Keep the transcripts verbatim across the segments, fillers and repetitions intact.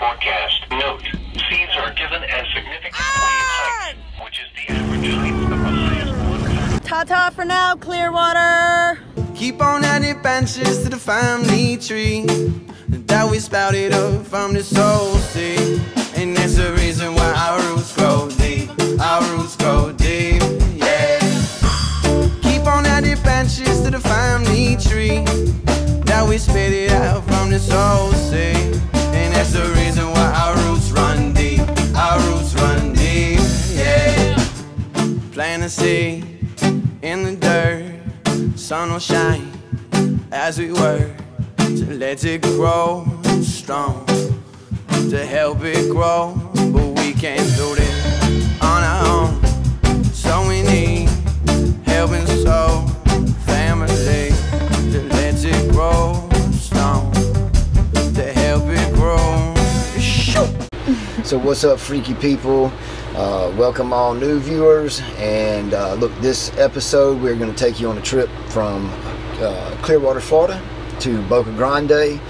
forecast. Note, seeds are given as significantly ah! height, which is the average height of a highest one. Ta-ta for now, Clearwater. Keep on adding branches to the family tree that we spouted up from the soul sea. And that's the reason why our roots grow deep, our roots grow deep, yeah. Keep on adding branches to the family tree that we spit it out from the soul sea. And that's the reason why our roots run deep, our roots run deep, yeah. Plant a seed in the dirt, sun will shine as we were. To let it grow strong, to help it grow, but we can't do this on our own. So we need helping soul, family, to let it grow strong, to help it grow. So what's up, freaky people? Uh, welcome all new viewers, and uh, look, this episode we're going to take you on a trip from uh, Clearwater, Florida to Boca Grande,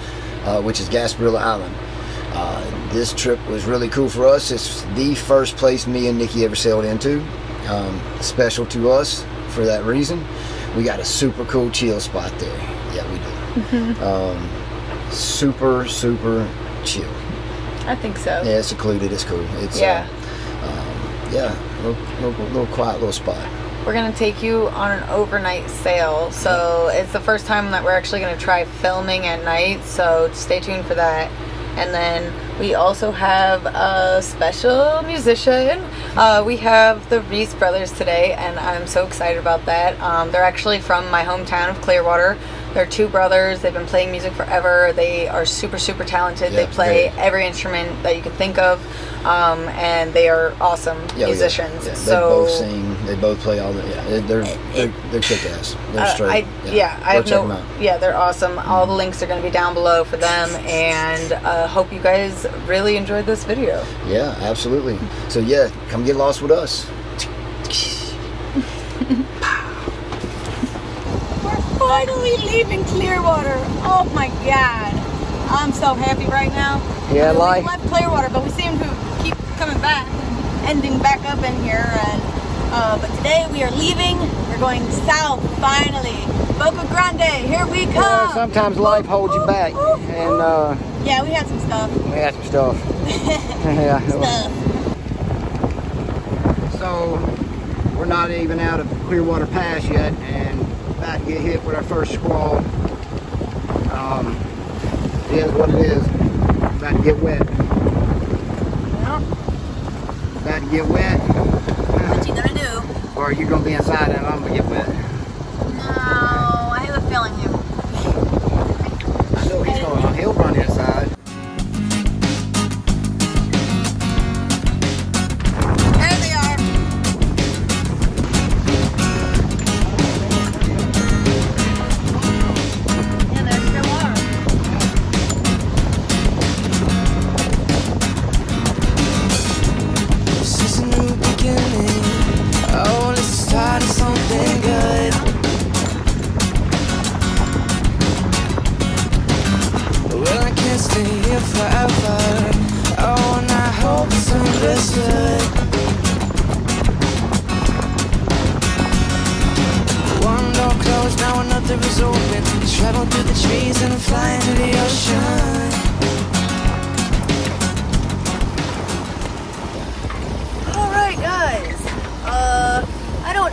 uh, which is Gasparilla Island. Uh, this trip was really cool for us. It's the first place me and Nikki ever sailed into. Um, special to us for that reason. We got a super cool chill spot there. Yeah, we do. Mm-hmm. um, super, super chill. I think so. Yeah, it's secluded. It's cool. It's, yeah. Uh, um, yeah, little, little, little quiet little spot. We're going to take you on an overnight sail, so it's the first time that we're actually going to try filming at night, so stay tuned for that. And then we also have a special musician. Uh, we have the Ries Brothers today, and I'm so excited about that. Um, they're actually from my hometown of Clearwater. They're two brothers. They've been playing music forever. They are super, super talented. Yeah, they play great. Every instrument that you can think of, um, and they are awesome yeah, musicians. Yeah. Yeah. So they both sing. They both play all the. Yeah, they're they're, they're, they're kick ass. They're uh, straight. I, yeah, yeah I have no. Yeah, they're awesome. All the links are going to be down below for them, and uh, hope you guys really enjoyed this video. Yeah, absolutely. So yeah, come get lost with us. Finally leaving Clearwater. Oh my God, I'm so happy right now. Yeah, like we left Clearwater, but we seem to keep coming back, ending back up in here. And uh, but today we are leaving. We're going south finally. Boca Grande, here we come. Yeah, sometimes life holds you back, and uh, yeah, we had some stuff. We had some stuff. Yeah. Stuff. So we're not even out of Clearwater Pass yet, and. About to get hit with our first squall. Um, it is what it is. About to get wet. Yep. About to get wet. What you gonna do? Or you're gonna be inside and I'm gonna get wet. No, I have a feeling you. I know he's gonna. He'll run inside.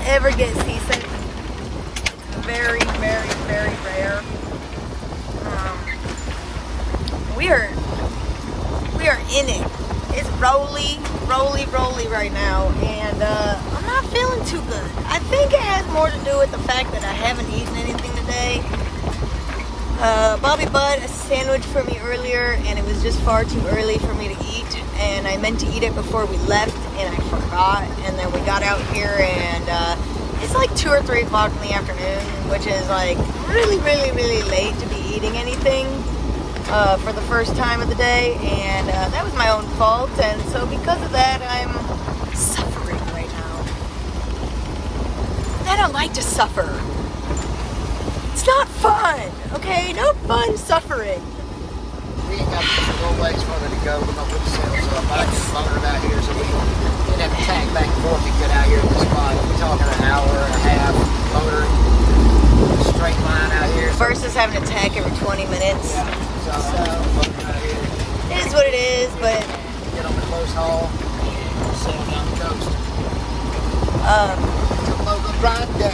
Never get seasick. Very, very, very rare. Um, we are, we are in it. It's rolly, rolly, rolly right now, and uh, I'm not feeling too good. I think it has more to do with the fact that I haven't eaten anything today. Uh, Bobby bought a sandwich for me earlier, and it was just far too early for me to eat, and I meant to eat it before we left, and I forgot. And then we got out here, and uh, it's like two or three o'clock in the afternoon, which is like really, really, really late to be eating anything uh, for the first time of the day, and uh, that was my own fault. And so because of that, I'm suffering right now. I don't like to suffer. It's not fun, okay? Not fun suffering. we ain't got a little ways further to go. We're going to put the sails up. I can motor it out here so we can have to tack back and forth to get out here at this spot. We're talking an hour and a half motoring, straight line out here. Versus having to tack every twenty minutes. Yeah, so, so out here. It is what it is, but... Get on the close haul and sail down the coast. Um, to Boca Grande,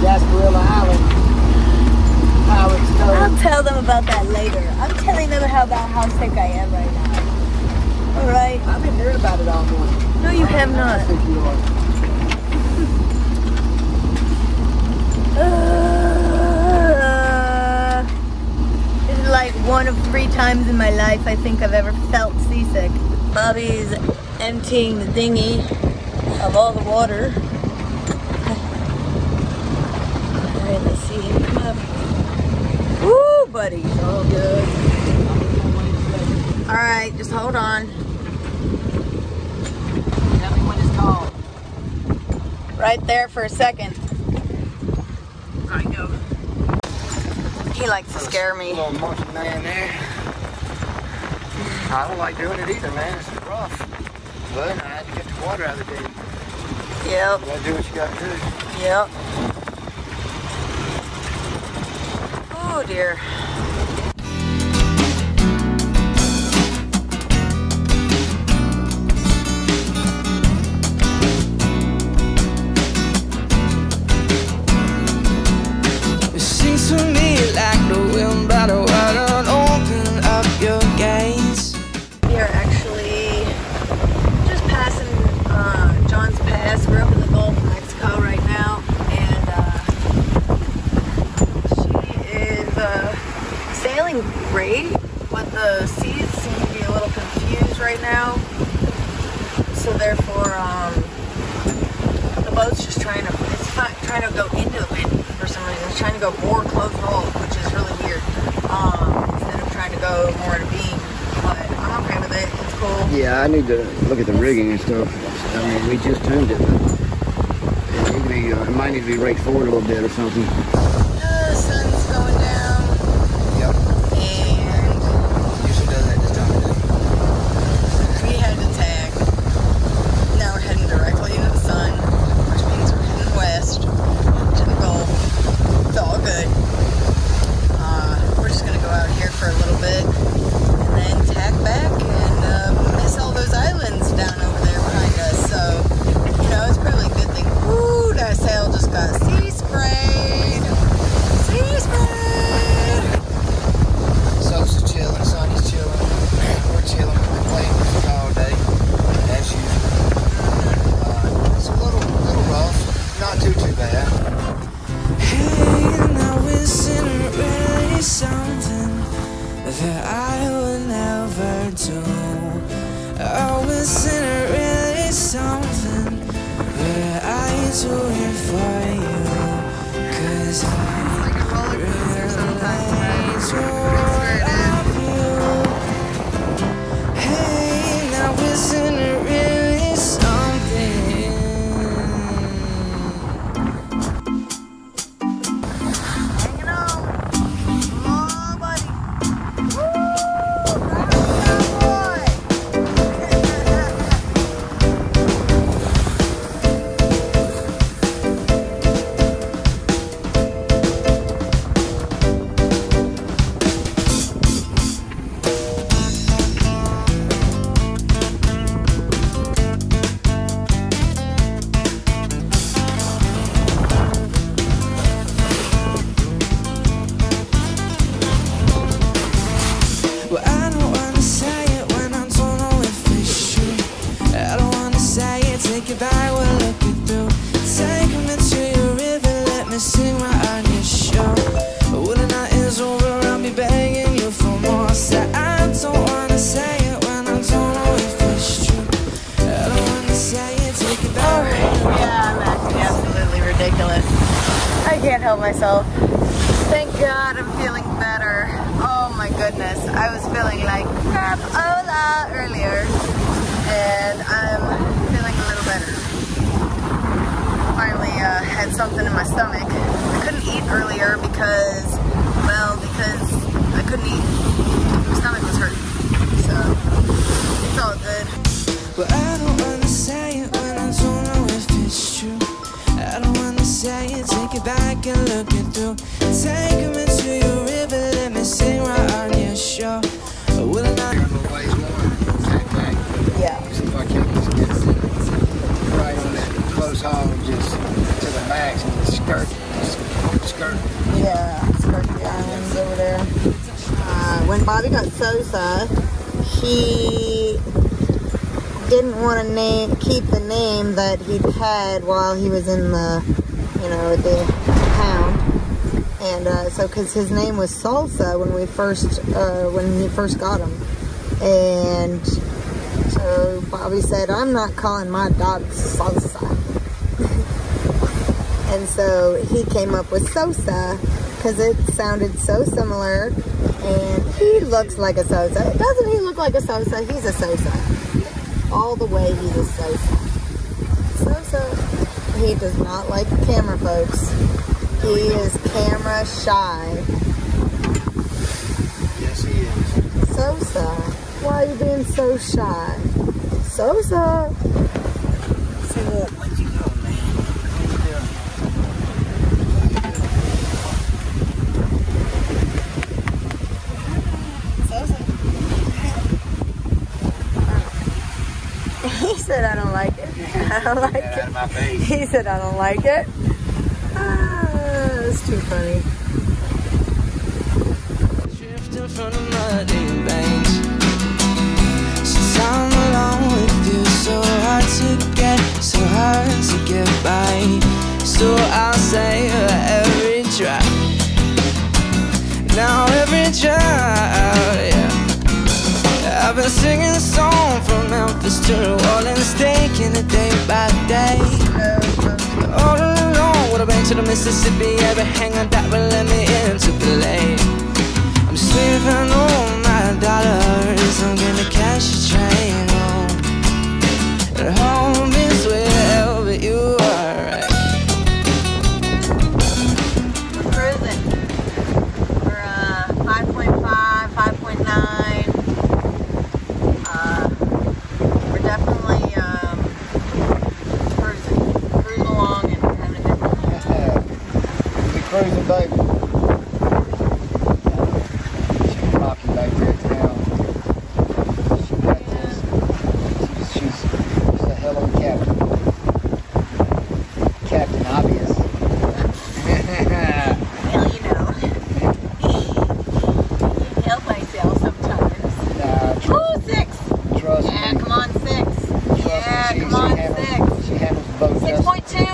Gasparilla Island. I'll tell them about that later. I'm telling them how about how sick I am right now. All right. I've been hearing about it all morning. No, you have not. uh, this is like one of three times in my life I think I've ever felt seasick. Bobby's emptying the dinghy of all the water. All right, let's see him come up. Woo, buddy. So good. All right, just hold on. Tell me when it's called. Right there for a second. I go. He likes to scare me. Little monkey man there. I don't like doing it either, man. It's rough. But I had to get the water out of the day. Yep. You gotta do what you gotta do. Yep. Oh dear. It seems to me like the wind by the water, open up your gates. We are actually just passing uh, John's Pass. We're up in the Gulf of Mexico right now. Great, but the seas seem to be a little confused right now, so therefore um, the boat's just trying to, it's not trying to go into the wind for some reason. It's trying to go more close roll, which is really weird, um, instead of trying to go more at a beam, but I'm okay with it, it's cool. Yeah, I need to look at the rigging and stuff. I mean, we just tuned it, but it, be, uh, it might need to be raked forward a little bit or something. The sun's going down. Myself. Thank God I'm feeling better. Oh my goodness. I was feeling like crapola earlier and I'm feeling a little better. Finally uh, had something in my stomach. I couldn't eat earlier because, well, because I couldn't eat. My stomach was hurting, so it's all good. But I don't wanna say it when I don't know if it's true. I don't wanna say it, take it back and look it through. Take me to your river, let me sing right on your shore. Will I not? Yeah. See if I can just get right on that close haul, just to the max and just skirt, just skirt. Yeah. Over there. Uh, when Bobby got Sosa, he didn't want to name keep the name that he'd had while he was in the, you know, the town, and uh, so because his name was Salsa when we first uh, when he first got him, and so Bobby said, "I'm not calling my dog Salsa," and so he came up with Sosa. Because it sounded so similar, and he looks like a Sosa. Doesn't he look like a Sosa? He's a Sosa. All the way, he's a Sosa. Sosa, he does not like camera, folks. He is camera shy. Yes, he is. Sosa, why are you being so shy? Sosa. Say what? I don't like it. I don't like it. He said, I don't like it. Ah, it's too funny. Drifting from the muddy banks. Since I'm alone with you, so hard to get, so hard to get by. So I'll save every drop. Now every drop, yeah. I've been singing a song from Memphis to New Orleans, taking it day by day. All alone, water banks to the Mississippi, every hanger that will let me into play. I'm saving all my dollars, I'm gonna catch a train home. At home is wherever you are, right? We're cruising. We're uh, five point five, five point nine. Cruising, baby. She's rocking back there now. She got this. She's, she's, she's a hello captain. Captain Obvious. Well, you know, I can help myself sometimes. Nah, trust, oh, six. Trust yeah, me. Come on, six. Trust yeah, me. She, come on, she six. Handles, she handles both. six point two.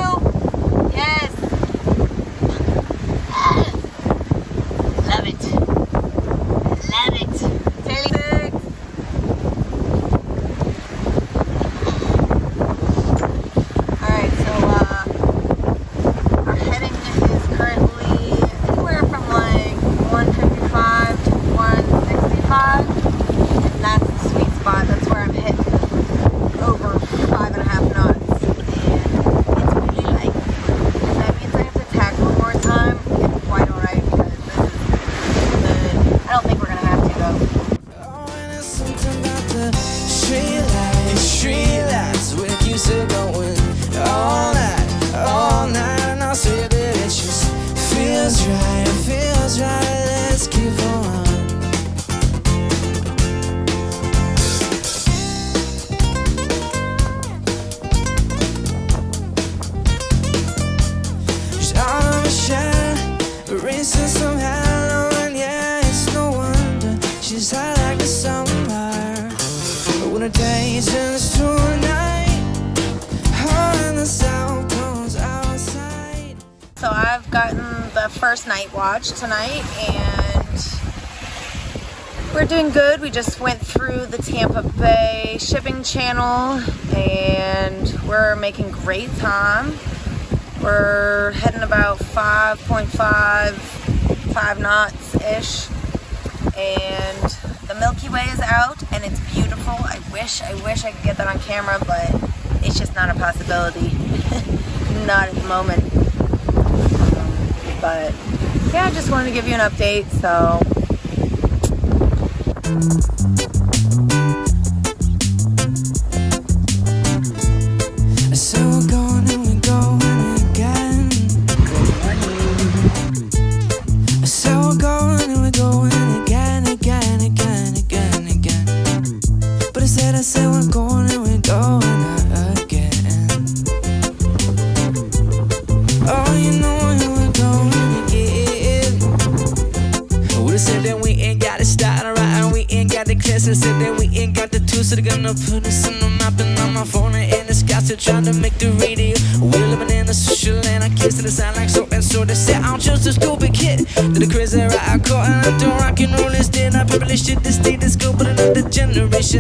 So I've gotten the first night watch tonight, and we're doing good. We just went through the Tampa Bay shipping channel, and we're making great time. We're heading about five point five, five knots-ish, and the Milky Way is out, and it's beautiful. I wish, I wish I could get that on camera, but it's just not a possibility. Not at the moment. But yeah, I just wanted to give you an update. So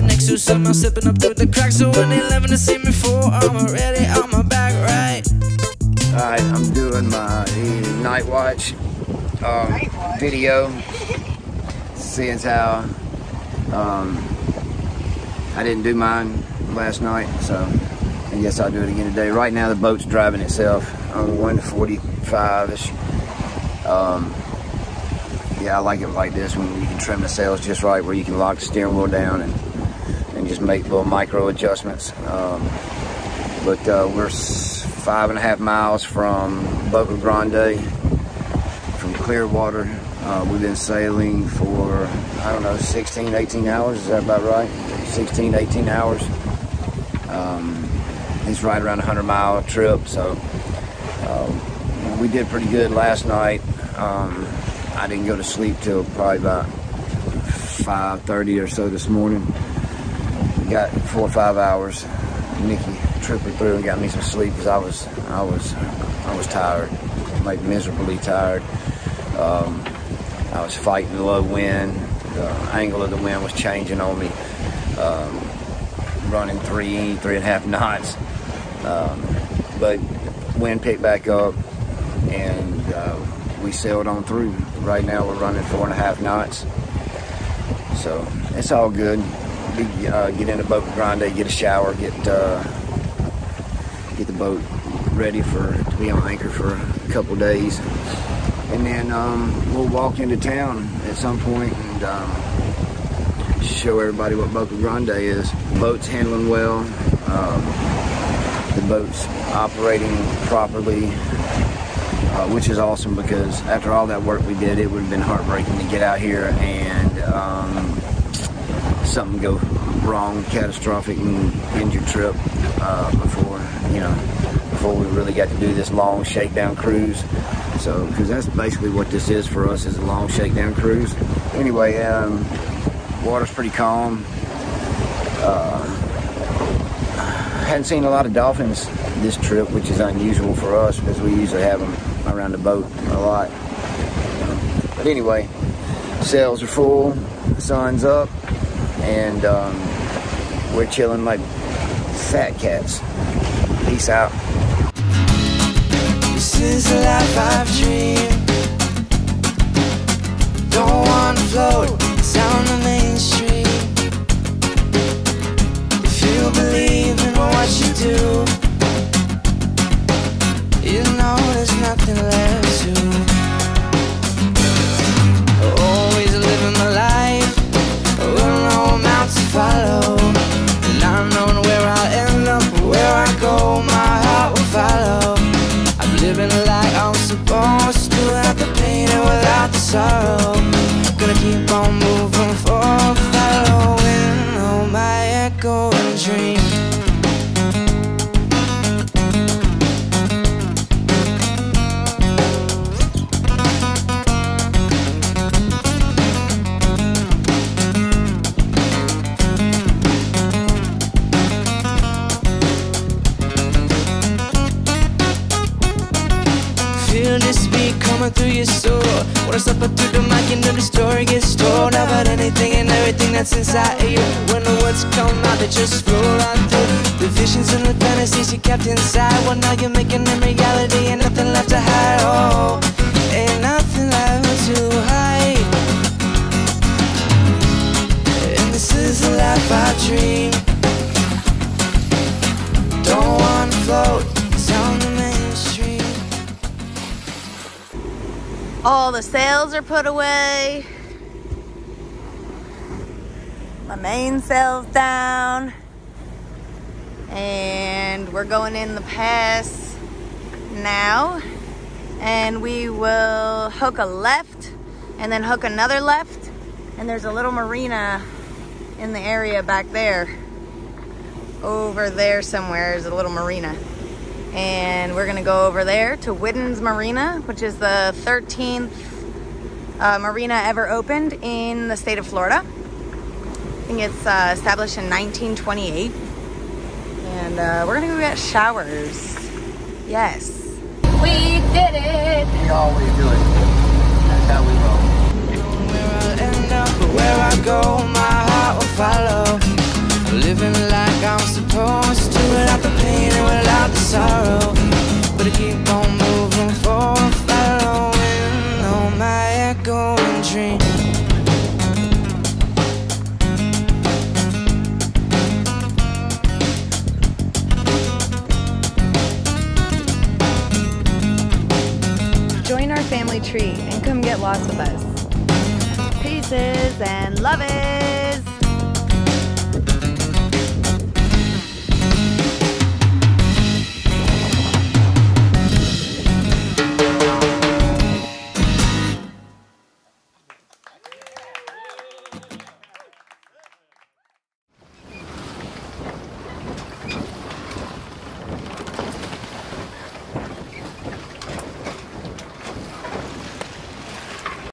Next to some, I'm slipping up through the cracks. So when they loving to see me fall, I'm already on my back, right? Alright, I'm doing my night watch, um, night watch. video, seeing how um, I didn't do mine last night, so I guess I'll do it again today. Right now the boat's driving itself on one forty-five-ish. Um, yeah, I like it like this when you can trim the sails just right, where you can lock the steering wheel down and and just make little micro adjustments. Um, but uh, we're five and a half miles from Boca Grande, from Clearwater. Uh, we've been sailing for, I don't know, sixteen, eighteen hours. Is that about right? sixteen, eighteen hours. Um, it's right around a hundred mile trip. So uh, we did pretty good last night. Um, I didn't go to sleep till probably about five thirty or so this morning. Got four or five hours. Nikki tripped me through and got me some sleep because I was, I was, I was tired, like miserably tired. Um, I was fighting the low wind. The angle of the wind was changing on me. Um, running three, three and a half knots. Um, but wind picked back up, and uh, we sailed on through. Right now we're running four and a half knots. So it's all good. Uh, get in the Boca Grande, get a shower, get uh, get the boat ready for to be on anchor for a couple days, and then um, we'll walk into town at some point and um, show everybody what Boca Grande is. The boat's handling well, um, the boat's operating properly, uh, which is awesome, because after all that work we did, it would have been heartbreaking to get out here and um, something go wrong, catastrophic, and end your trip uh, before, you know, before we really got to do this long shakedown cruise. So, because that's basically what this is for us, is a long shakedown cruise. Anyway, um, water's pretty calm. Uh, hadn't seen a lot of dolphins this trip, which is unusual for us because we usually have them around the boat a lot. But anyway, sails are full, the sun's up, and um, we're chilling like fat cats. Peace out. This is the life I've dreamed. Don't want to float down the main street. If you believe in what you do, you know there's nothing left to. Always living my life, follow, and I'm knowing where I'll end up, where I go, my heart will follow. I'm living a life I'm supposed to, without the pain and without the sorrow. Gonna keep on moving forward, following all my echoing dream. Through your soul, when I step up to the mic, you know the story gets told about anything and everything that's inside of you. When the words come out, they just roll on through the visions and the fantasies you kept inside. Well, now you're making them reality, and nothing left to hide. Oh, ain't nothing left to hide. And this is the life I dream. Don't wanna float. All the sails are put away. my mainsail's down, and we're going in the pass now, and we will hook a left and then hook another left, and there's a little marina in the area back there. Over there somewhere is a little marina, and we're gonna go over there to Whidden's Marina, which is the thirteenth uh, marina ever opened in the state of Florida. I think it's uh, established in nineteen twenty-eight, and uh, we're gonna go get showers. Yes, we did it. We always do it. That's how we roll. Where I end up, where I go, my heart will follow. Living like I'm supposed to, without the pain and without the sorrow. But I keep on moving forward, following on my echoing dream. Join our family tree and come get lost with us. Pieces and loves.